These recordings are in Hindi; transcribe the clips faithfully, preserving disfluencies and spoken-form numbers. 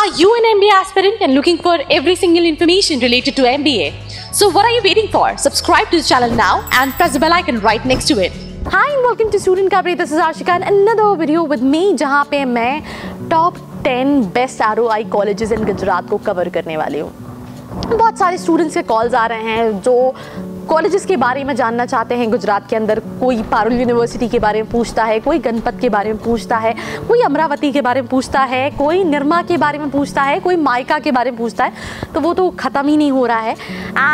Are you an M B A aspirant and looking for every single information related to M B A? So what are you waiting for? Subscribe to the channel now and press the bell icon right next to it. Hi and welcome to Student Khabri. This is Arshi Khan. Another video with me जहाँ पे मैं top ten best R O I colleges in Gujarat को cover करने वाली हूँ. बहुत सारे students के calls आ रहे हैं जो कॉलेजेस के बारे में जानना चाहते हैं गुजरात के अंदर. कोई पारुल यूनिवर्सिटी के बारे में पूछता है, कोई गणपत के बारे में पूछता है, कोई अमरावती के बारे में पूछता है, कोई निर्मा के बारे में पूछता है, कोई मायका के बारे में पूछता है. तो वो तो ख़त्म ही नहीं हो रहा है.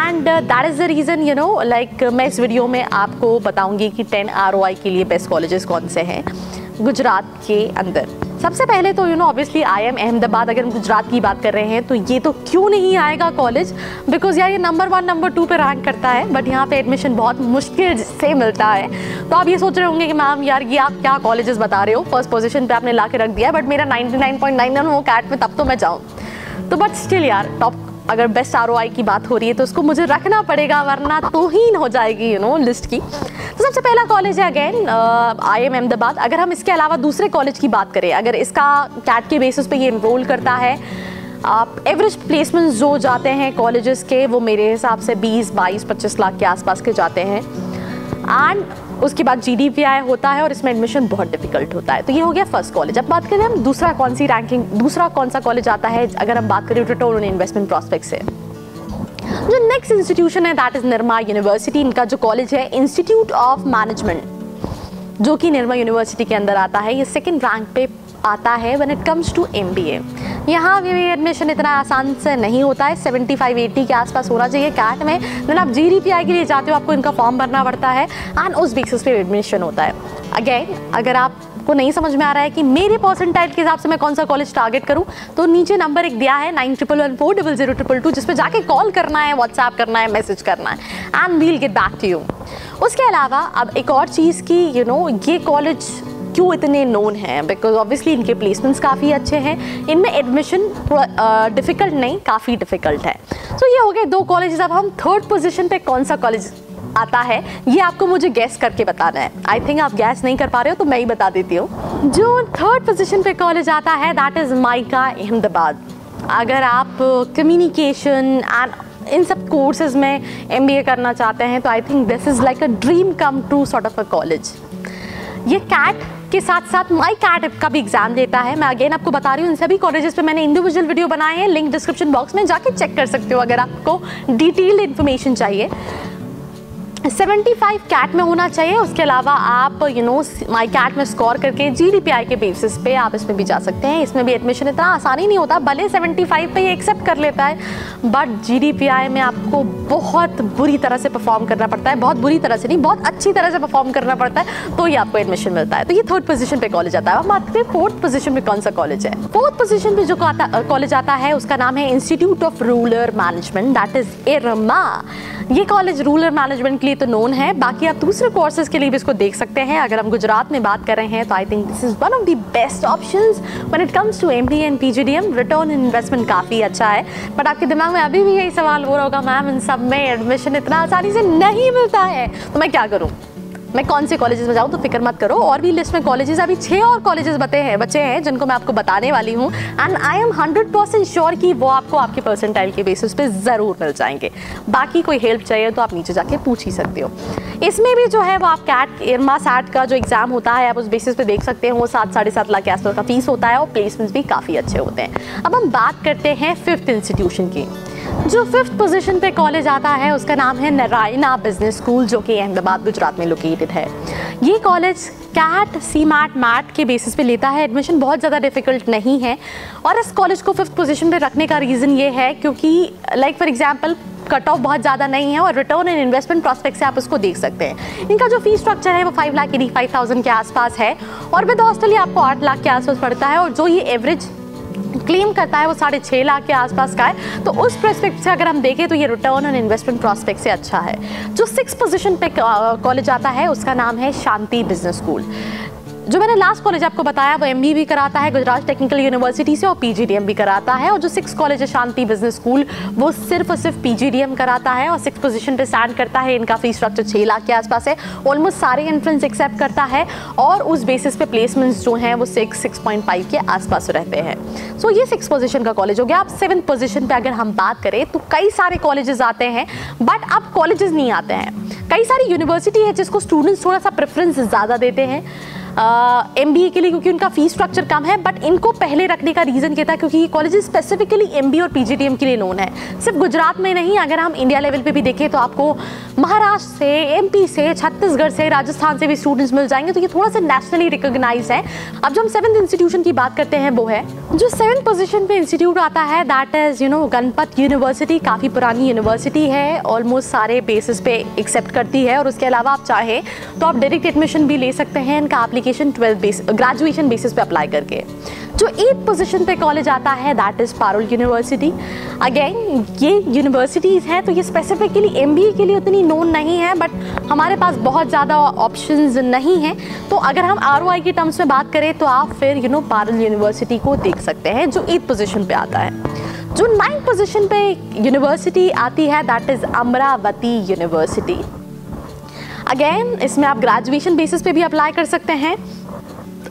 And that is the reason you know like मैं इस वीडियो में आपको बताऊँगी कि टेन आर ओ आई के लिए बेस्ट कॉलेजेस कौन से हैं गुजरात के अंदर. सबसे पहले तो you know obviously I am Ahmedabad. अगर हम गुजरात की बात कर रहे हैं तो ये तो क्यों नहीं आएगा कॉलेज, बिकॉज यार ये नंबर वन नंबर टू पे रैंक करता है. बट यहाँ पे एडमिशन बहुत मुश्किल से मिलता है. तो आप ये सोच रहे होंगे कि मैम यार ये आप क्या कॉलेजेस बता रहे हो, फर्स्ट पोजीशन पे आपने ला के रख दिया है. बट मेरा ninety nine point nine nine हो कैट में, तब तो मैं जाऊँ. तो बट स्टिल यार टॉप अगर बेस्ट आर ओ आई की बात हो रही है तो उसको मुझे रखना पड़ेगा, वरना तोहीन हो जाएगी यू नो लिस्ट की. तो सबसे पहला कॉलेज है अगेन आई एम अहमदाबाद. अगर हम इसके अलावा दूसरे कॉलेज की बात करें, अगर इसका कैट के बेसिस पे ये इनरोल करता है, आप एवरेज प्लेसमेंट जो जाते हैं कॉलेजेस के वो मेरे हिसाब से बीस बाईस पच्चीस लाख के आसपास के जाते हैं. एंड उसके बाद जी डी पी आई होता है और इसमें एडमिशन बहुत डिफिकल्ट होता है. तो ये हो गया फर्स्ट कॉलेज. अब बात करें हम दूसरा कौन सी रैंकिंग, दूसरा कौन सा कॉलेज आता है अगर हम बात करें रिटर्न ऑन इन्वेस्टमेंट प्रॉस्पेक्ट से. जो नेक्स्ट इंस्टीट्यूशन है दैट इज़ निर्मा यूनिवर्सिटी. इनका जो कॉलेज है इंस्टीट्यूट ऑफ मैनेजमेंट, जो कि निर्मा यूनिवर्सिटी के अंदर आता है, ये सेकंड रैंक पे आता है when it comes to M B A. यहाँ भी एडमिशन इतना आसान से नहीं होता है. पचहत्तर अस्सी के आसपास होना चाहिए कैट में. देन आप जी डी पी आई के लिए जाते हो, आपको इनका फॉर्म भरना पड़ता है एंड उस बेसिस पे एडमिशन होता है. अगेन अगर आप को नहीं समझ में आ रहा है कि मेरे परसेंटाइल के हिसाब से मैं कौन सा कॉलेज टारगेट करूं, तो नीचे नंबर एक दिया है nine triple one four double zero triple two, जिस पे जाके कॉल करना है, व्हाट्सएप करना है, मैसेज करना है and we'll get back to you. उसके अलावा अब एक और चीज़ की यू you नो know, ये कॉलेज क्यों इतने नोन हैं, बिकॉज ऑब्वियसली इनके प्लेसमेंट्स काफ़ी अच्छे हैं, इनमें एडमिशन डिफ़िकल्ट नहीं काफ़ी डिफ़िकल्ट है. सो so, ये हो गए दो कॉलेज. अब हम थर्ड पोजिशन पर कौन सा कॉलेज आता है ये आपको मुझे गैस करके बताना है. आई थिंक आप गैस नहीं कर पा रहे हो तो मैं ही बता देती हूँ. जो थर्ड पोजीशन पे कॉलेज आता है दैट इज़ माइका अहमदाबाद. अगर आप कम्युनिकेशन एंड इन सब कोर्सेज में एम बी ए करना चाहते हैं तो I think this is like a dream come true sort of a college. ये कैट के साथ साथ माई कैट का भी एग्जाम देता है. मैं अगेन आपको बता रही हूँ इन सभी कॉलेजेस पे मैंने इंडिविजुअल वीडियो बनाए हैं, लिंक डिस्क्रिप्शन बॉक्स में जाके चेक कर सकते हो अगर आपको डिटेल्ड इन्फॉर्मेशन चाहिए. पचहत्तर कैट में होना चाहिए. उसके अलावा आप यू नो माई कैट में स्कोर करके जी डी पी आई के बेसिस पे आप इसमें भी जा सकते हैं. इसमें भी एडमिशन इतना आसानी नहीं होता. भले पचहत्तर पे ये एक्सेप्ट कर लेता है but G D P I में आपको बहुत बुरी तरह से परफॉर्म करना पड़ता है. बहुत बुरी तरह से नहीं, बहुत अच्छी तरह से परफॉर्म करना पड़ता है तो ये आपको एडमिशन मिलता है. तो ये थर्ड पोजीशन पे कॉलेज आता है. अब बात करें फोर्थ पोजीशन पे कौन सा कॉलेज है. फोर्थ पोजीशन पे जो कॉलेज आता है उसका नाम है institute of rural management that is IRMA. ये कॉलेज रूरल मैनेजमेंट के लिए तो नोन है, बाकी आप दूसरे कोर्सेज के लिए भी इसको देख सकते हैं. अगर हम गुजरात में बात कर रहे हैं तो I think this is one of the best options when it comes to M B A and P G D M. Return investment काफ़ी अच्छा है. बट आपके दिमाग में अभी भी यही सवाल हो रहा होगा, मैम इन सब में एडमिशन इतना आसानी से नहीं मिलता है तो मैं क्या करूँ, मैं कौन से कॉलेजेस में जाऊँ. तो फिक्र मत करो, और भी लिस्ट में कॉलेजेस, अभी छः और कॉलेजेस बचे हैं बचे हैं जिनको मैं आपको बताने वाली हूँ. And I am hundred percent sure कि वो आपको आपके परसेंटाइल के बेसिस पे ज़रूर मिल जाएंगे. बाकी कोई हेल्प चाहिए तो आप नीचे जाके पूछ ही सकते हो. इसमें भी जो है वो आप कैट इरमा सैट का जो एग्ज़ाम होता है आप उस बेसिस पे देख सकते हो. सात साढ़े सात लाख के आसपास का फीस होता है और प्लेसमेंट्स भी काफ़ी अच्छे होते हैं. अब हम बात करते हैं फिफ्थ इंस्टीट्यूशन की. जो फिफ्थ पोजीशन पे कॉलेज आता है उसका नाम है नारायणा बिजनेस स्कूल, जो कि अहमदाबाद गुजरात में लोकेटेड है. ये college CAT C MAT MAT के बेसिस पे लेता है. एडमिशन बहुत ज़्यादा डिफ़िकल्ट नहीं है. और इस कॉलेज को फिफ्थ पोजीशन पे रखने का रीज़न ये है क्योंकि like for example cut off बहुत ज़्यादा नहीं है और रिटर्न एंड इन्वेस्टमेंट प्रॉस्पेक्ट से आप उसको देख सकते हैं. इनका जो फी स्ट्रक्चर है वो five lakh eighty five thousand के आसपास है और विद हॉस्टल आपको आठ लाख के आसपास पड़ता है. और जो ये एवरेज क्लेम करता है वो साढ़े छः लाख के आसपास का है. तो उस प्रोस्पेक्ट से अगर हम देखें तो ये रिटर्न ऑन इन्वेस्टमेंट प्रोस्पेक्ट से अच्छा है. जो सिक्स पोजीशन पे कॉलेज आता है उसका नाम है शांति बिजनेस स्कूल. जो मैंने लास्ट कॉलेज आपको बताया वो एमबीए भी कराता है गुजरात टेक्निकल यूनिवर्सिटी से और पीजीडीएम भी कराता है, और जो सिक्स कॉलेज है शांति बिजनेस स्कूल वो सिर्फ और सिर्फ पीजीडीएम कराता है और सिक्स पोजीशन पे स्टैंड करता है। इनका फी स्ट्रक्चर छः लाख के आसपास है, ऑलमोस्ट सारे एंट्रेंस एक्सेप्ट करता है और उस बेसिस पे प्लेसमेंट्स जो हैं वो सिक्स सिक्स पॉइंट फाइव के आसपास रहते हैं। सो so, ये सिक्स पोजीशन का कॉलेज हो गया। अब सेवन पोजीशन पर अगर हम बात करें तो कई सारे कॉलेजेस आते हैं, बट अब कॉलेजेस नहीं आते हैं, कई सारी यूनिवर्सिटी है जिसको स्टूडेंट्स थोड़ा सा प्रेफरेंस ज़्यादा देते हैं एमबीए uh, के लिए, क्योंकि उनका फीस स्ट्रक्चर कम है। बट इनको पहले रखने का रीज़न क्या था, क्योंकि ये कॉलेजेस स्पेसिफिकली एमबीए और पीजीडीएम के लिए नोन है। सिर्फ गुजरात में नहीं, अगर हम इंडिया लेवल पे भी देखें तो आपको महाराष्ट्र से, एमपी से, छत्तीसगढ़ से, राजस्थान से भी स्टूडेंट्स मिल जाएंगे, तो ये थोड़ा सा नेशनली रिकोगनाइज है। अब जो हम सेवन्थ इंस्टीट्यूशन की बात करते हैं वो है जो सेवन्थ पोजिशन पर इंस्टीट्यूट आता है, that is you know Ganpat university. काफ़ी पुरानी यूनिवर्सिटी है, ऑलमोस्ट सारे बेसिस पे एक्सेप्ट करती है, और उसके अलावा आप चाहें तो आप डायरेक्ट एडमिशन भी ले सकते हैं इनका application twelfth base graduation basis पे अप्लाई करके। जो एट पोजीशन पे कॉलेज आता है that is Parul university. Again ये यूनिवर्सिटीज़ हैं तो ये स्पेसिफिकली एमबीए के लिए उतनी नोन नहीं है, बट हमारे पास बहुत ज़्यादा ऑप्शंस नहीं हैं, तो अगर हम आरओआई के टर्म्स में बात करें तो आप फिर यू नो पारुल यूनिवर्सिटी को देख सकते हैं जो एट पोजीशन पे आता है। जो नाइन्थ पोजीशन पे यूनिवर्सिटी आती है that is Amravati university. Again इसमें आप ग्रेजुएशन बेसिस पे भी अप्लाई कर सकते हैं,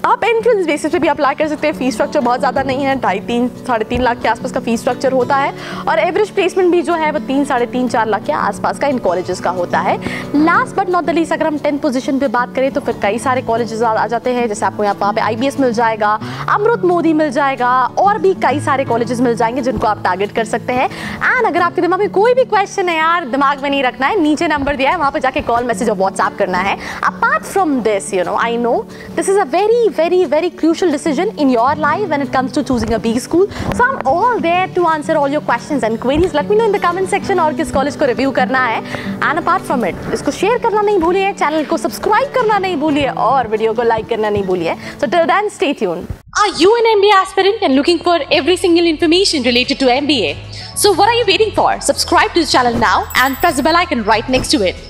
आप एंट्रेंस बेसिस पे भी अप्लाई कर सकते हैं। फीस स्ट्रक्चर बहुत ज़्यादा नहीं है, ढाई तीन साढ़े तीन लाख के आसपास का फीस स्ट्रक्चर होता है, और एवरेज प्लेसमेंट भी जो है वो तीन साढ़े तीन चार लाख के आसपास का इन कॉलेजेस का होता है। Last but not the least अगर हम टेंथ पोजीशन पे बात करें तो फिर कई सारे कॉलेजेस आ जाते हैं, जैसे आपको यहाँ वहाँ पे आई बी एस मिल जाएगा, अमृत मोदी मिल जाएगा, और भी कई सारे कॉलेजेस मिल जाएंगे जिनको आप टारगेट कर सकते हैं। एंड अगर आपके दिमाग में कोई भी क्वेश्चन है यार, दिमाग में नहीं रखना है, नीचे नंबर दिया है वहाँ पर जाके कॉल मैसेज और व्हाट्सएप करना है। Apart from this you know I know this is a very very very crucial decision in your life when it comes to choosing a big school, so I'm all there to answer all your questions and queries. Let me know in the comment section और किस कॉलेज को रिव्यू करना है। And apart from it इसको शेयर करना नहीं भूलिए, चैनल को सब्सक्राइब करना नहीं भूलिए, और वीडियो को लाइक करना नहीं भूलिए। So till then stay tuned. Are you an M B A aspirant and looking for every single information related to M B A? So what are you waiting for? Subscribe to this channel now and press the bell icon right next to it.